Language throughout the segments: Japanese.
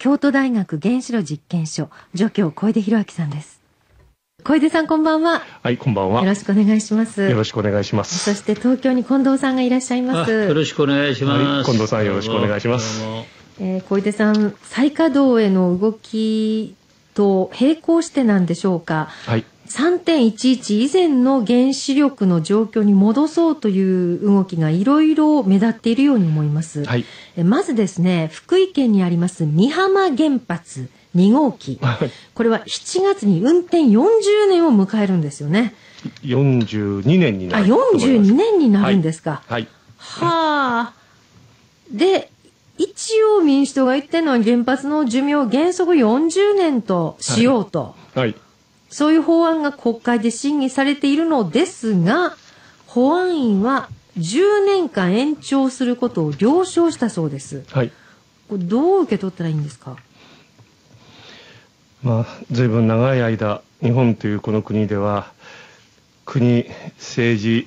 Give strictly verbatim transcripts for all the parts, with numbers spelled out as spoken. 京都大学原子炉実験所助教小出弘明さんです。小出さん、こんばんは。はい、こんばんは。よろしくお願いします。よろしくお願いします。そして東京に近藤さんがいらっしゃいます。よろしくお願いします、はい、近藤さんよろしくお願いします。えー、小出さん、再稼働への動きと並行してなんでしょうか、はい、さんてんいちいち 以前の原子力の状況に戻そうという動きがいろいろ目立っているように思います、はい、えまずですね、福井県にあります美浜原発にごうき、はい、これはしちがつに運転よんじゅうねんを迎えるんですよね。よんじゅうにねんになると思います。あ、よんじゅうにねんになるんですか。はい、はあ、で一応民主党が言ってるのは原発の寿命を原則よんじゅうねんとしようと、はいはい、そういう法案が国会で審議されているのですが、法案員はじゅうねんかん延長することを了承したそうです、はい、これどう受け取ったらいいんですか。まあ、随分長い間日本というこの国では国、政治、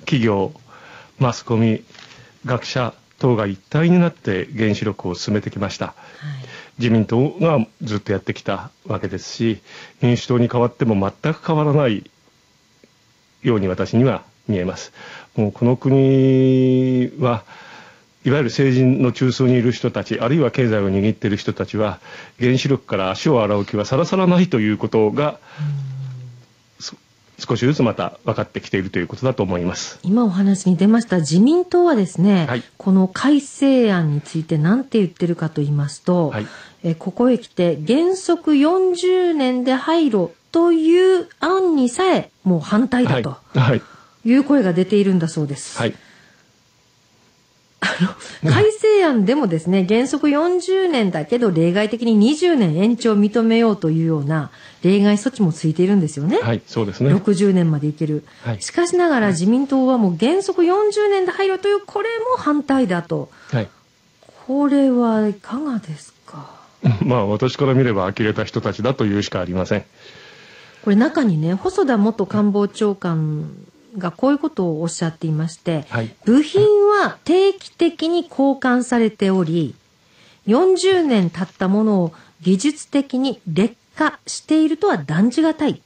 企業、マスコミ、学者等が一体になって原子力を進めてきました、はい、自民党がずっとやってきたわけですし、民主党に変わっても全く変わらないように私には見えます。もうこの国はいわゆる政治の中枢にいる人たち、あるいは経済を握っている人たちは原子力から足を洗う気はさらさらないということが少しずつまた分かってきているということだと思います。今お話に出ました自民党はですね、はい、この改正案について何て言ってるかと言いますと、はい、えここへ来て原則よんじゅうねんで廃炉という案にさえもう反対だと、はいはい、いう声が出ているんだそうです、はい。改正案でもですね、原則よんじゅうねんだけど例外的ににじゅうねん延長を認めようというような例外措置もついているんですよね。はい、そうですね。ろくじゅうねんまでいける、はい、しかしながら自民党はもう原則よんじゅうねんで入るというこれも反対だと、はい、これはいかがですか。まあ私から見れば呆れた人たちだというしかありません。これ中にね、細田元官房長官がこういうことをおっしゃっていまして、はい、部品は定期的に交換されており、よんじゅうねん経ったものを技術的に劣化しているとは断じがたい。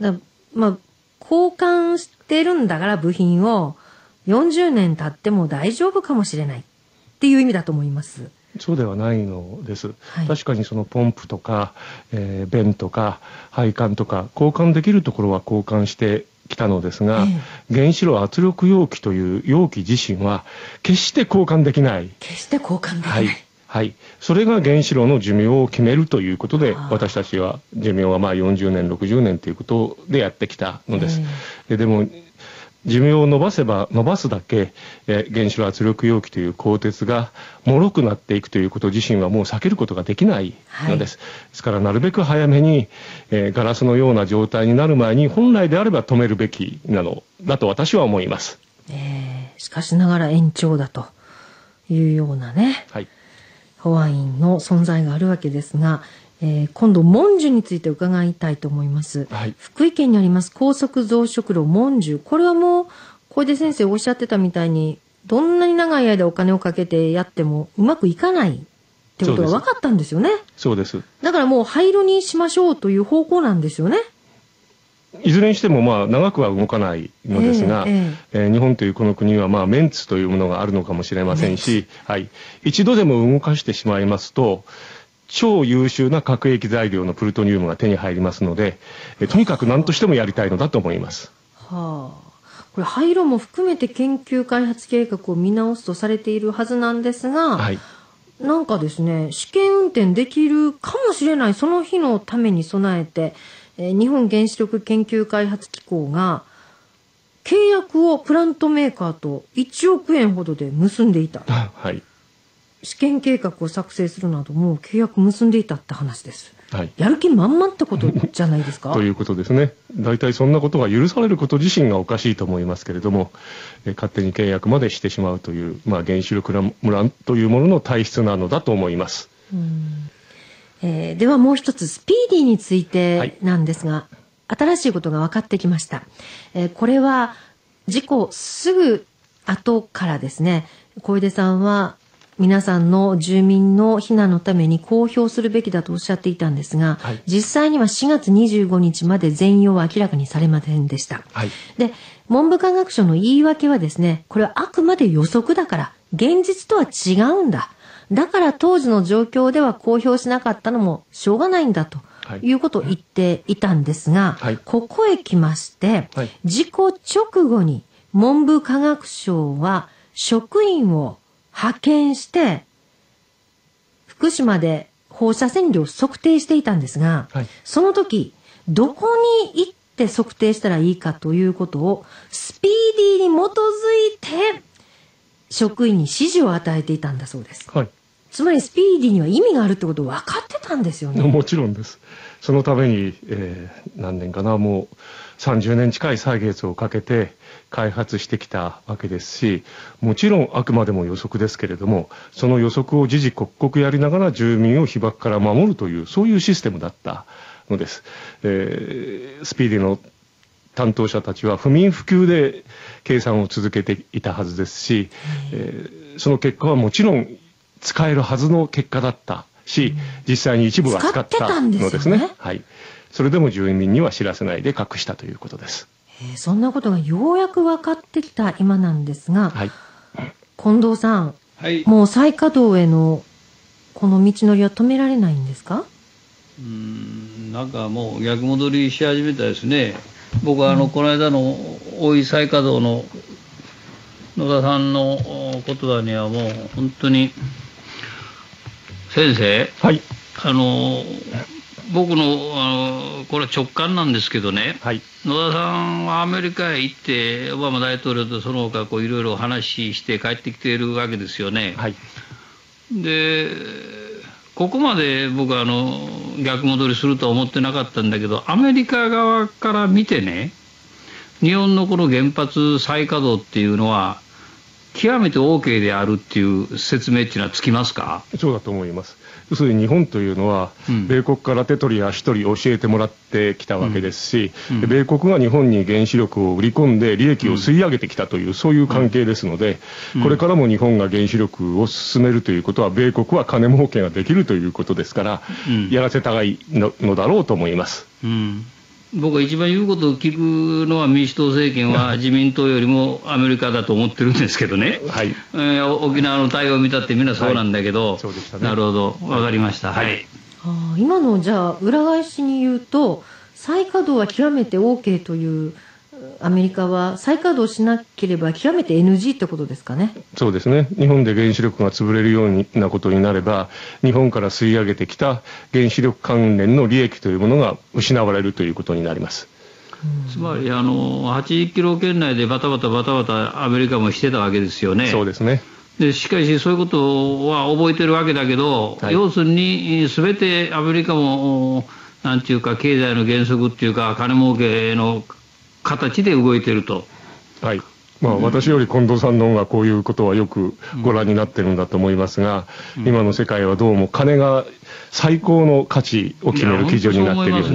だ、まあ、交換してるんだから部品をよんじゅうねん経っても大丈夫かもしれないっていう意味だと思います。そうではないのです、はい、確かにそのポンプとか、えー、弁とか配管とか交換できるところは交換してきたのですが、ええ、原子炉圧力容器という容器自身は決して交換できない。決して交換できない。はい。はい。それが原子炉の寿命を決めるということで、私たちは寿命はまあよんじゅうねん、ろくじゅうねんということでやってきたのです。ええ、でも寿命を伸ばせば伸ばすだけ、え原子炉圧力容器という鋼鉄が脆くなっていくということ自身はもう避けることができないのです、はい、ですからなるべく早めに、えー、ガラスのような状態になる前に本来であれば止めるべきなのだと私は思います、えー、しかしながら延長だというようなね、はい、法案員の存在があるわけですが、えー、今度文殊について伺いたいと思います、はい、福井県にあります高速増殖炉文殊、これはもう小出先生おっしゃってたみたいにどんなに長い間お金をかけてやってもうまくいかないってことが分かったんですよね。そうです。だからもう廃炉にしましょうという方向なんですよね。いずれにしてもまあ長くは動かないのですが、えーえーえー、日本というこの国はまあメンツというものがあるのかもしれませんし、はい、一度でも動かしてしまいますと超優秀な核兵器材料のプルトニウムが手に入りますので、えとにかく何としてもやりたいのだと思います、はあ、これ廃炉も含めて研究開発計画を見直すとされているはずなんですが、はい、なんかですね、試験運転できるかもしれないその日のために備えて、え日本原子力研究開発機構が契約をプラントメーカーといちおくえんほどで結んでいた、はい、試験計画を作成するなどもう契約結んでいたって話です、はい、やる気満々ってことじゃないですかということですね。大体そんなことが許されること自身がおかしいと思いますけれども、え勝手に契約までしてしまうという、まあ、原子力村というものの体質なのだと思います。うん、えー、ではもう一つスピーディーについてなんですが、はい、新しいことが分かってきました、えー、これは事故すぐ後からですね、小出さんは皆さんの住民の避難のために公表するべきだとおっしゃっていたんですが、はい、実際にはしがつにじゅうごにちまで全容は明らかにされませんでした、はい、で文部科学省の言い訳はですね、これはあくまで予測だから現実とは違うんだ、だから当時の状況では公表しなかったのもしょうがないんだということを言っていたんですが、はい、ここへ来まして、はい、事故直後に文部科学省は職員を派遣して福島で放射線量を測定していたんですが、はい、その時どこに行って測定したらいいかということをスピーディーに基づいて職員に指示を与えていたんだそうです、はい、つまりスピーディーには意味があるってことを分かってたんですよね。もちろんです。そのために、えー、何年かな、もうさんじゅうねん近い歳月をかけて開発してきたわけですし、もちろんあくまでも予測ですけれども、その予測を時々刻々やりながら住民を被爆から守るという、そういうシステムだったのです、えー、スピーディーの担当者たちは不眠不休で計算を続けていたはずですし、えー、その結果はもちろん使えるはずの結果だったし、実際に一部は使ったのですね。はい。それでも住民には知らせないで隠したということです。えー、そんなことがようやく分かってきた今なんですが、はい、近藤さん、はい、もう再稼働へのこの道のりは止められないんですか？うーん、なんかもう逆戻りし始めたですね。僕はあのこの間の大井再稼働の野田さんの言葉にはもう本当に先生、はい、あの僕 の, あのこれは直感なんですけどね、はい、野田さんはアメリカへ行ってオバマ大統領とその他こういろいろ話して帰ってきているわけですよね、はい、でここまで僕はあの逆戻りするとは思ってなかったんだけど、アメリカ側から見てね、日本のこの原発再稼働っていうのは極めて OK であるっていう説明っていうのはつきますか？そうだと思います。要するに日本というのは、うん、米国から手取り足取り教えてもらってきたわけですし、うんうん、米国が日本に原子力を売り込んで利益を吸い上げてきたという、うん、そういう関係ですので、うん、これからも日本が原子力を進めるということは米国は金儲けができるということですから、うん、やらせたがいの、のだろうと思います、うん。僕は一番言うことを聞くのは民主党政権は自民党よりもアメリカだと思ってるんですけどね、はい、えー、沖縄の対応を見たってみんなそうなんだけど、はい、そうでしたね、なるほど、分かりました、はいはい、あ、今のじゃあ裏返しに言うと再稼働は極めて OK というアメリカは再稼働しなければ極めて エヌジー ってことですかね。そうですね。日本で原子力が潰れるようなことになれば、日本から吸い上げてきた原子力関連の利益というものが失われるということになります。つまりあのはちじゅっキロ圏内でバタバタバタバタアメリカもしてたわけですよね。そうですね。でしかしそういうことは覚えてるわけだけど、はい、要するに全てアメリカもなんていうか経済の原則っていうか金儲けの形で動いていると、はい、まあ、私より近藤さんの方がこういうことはよくご覧になっているんだと思いますが、うん、今の世界はどうも金が最高の価値を決める基準になっているよう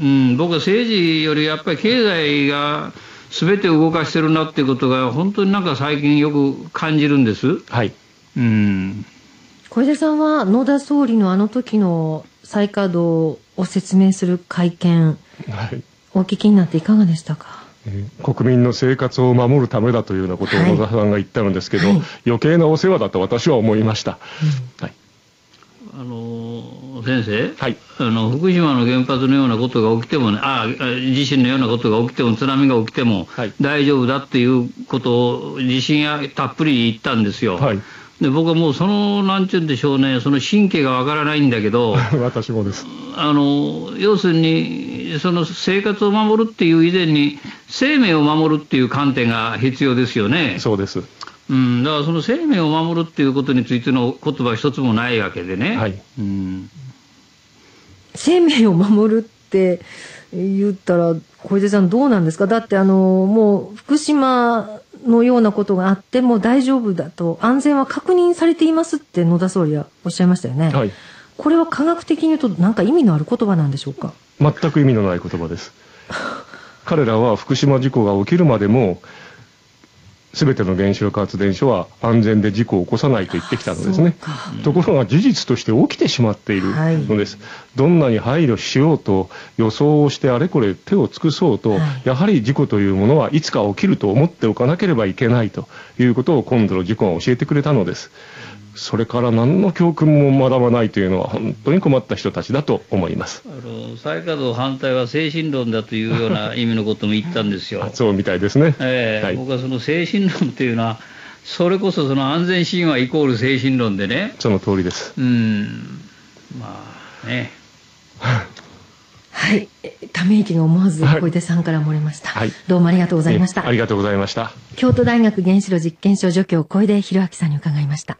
に、僕は政治よりやっぱり経済が全て動かしてるなということが本当になんか最近よく感じるんです、はい、うん、小出さんは野田総理のあの時の再稼働を説明する会見、はい、お聞きになっていかがでしたか？国民の生活を守るためだというようなことを野田さんが言ったんですけど、はいはい、余計なお世話だと私は思いました、うん、はい、あの先生、はい、あの福島の原発のようなことが起きても、ね、あ地震のようなことが起きても津波が起きても大丈夫だっていうことを地震やたっぷり言ったんですよ、はい、で僕はもうそのなんていうんでしょうね、その神経がわからないんだけど私もです。あの要するにその生活を守るっていう以前に生命を守るっていう観点が必要ですよね。そうです、うん、だからその生命を守るっていうことについての言葉一つもないわけでね、はい、うん、生命を守るって言ったら小出さんどうなんですか？だってあのもう福島のようなことがあっても大丈夫だと、安全は確認されていますって野田総理はおっしゃいましたよね、はい、これは科学的に言うと何か意味のある言葉なんでしょうか？全く意味のない言葉です彼らは福島事故が起きるまでも全ての原子力発電所は安全で事故を起こさないと言ってきたのですね。ところが事実として起きてしまっているのです、はい、どんなに配慮しようと予想をしてあれこれ手を尽くそうと、はい、やはり事故というものはいつか起きると思っておかなければいけないということを今度の事故が教えてくれたのです。それから何の教訓も学ばないというのは本当に困った人たちだと思います。あの再稼働反対は精神論だというような意味のことも言ったんですよそうみたいですね、えーはい、僕はその精神論というのはそれこそその安全神話イコール精神論でね、その通りです。うんまあねはい、ため息が思わず小出さんから漏れました、はい、どうもありがとうございました。ありがとうございました。京都大学原子炉実験所助教小出弘明さんに伺いました。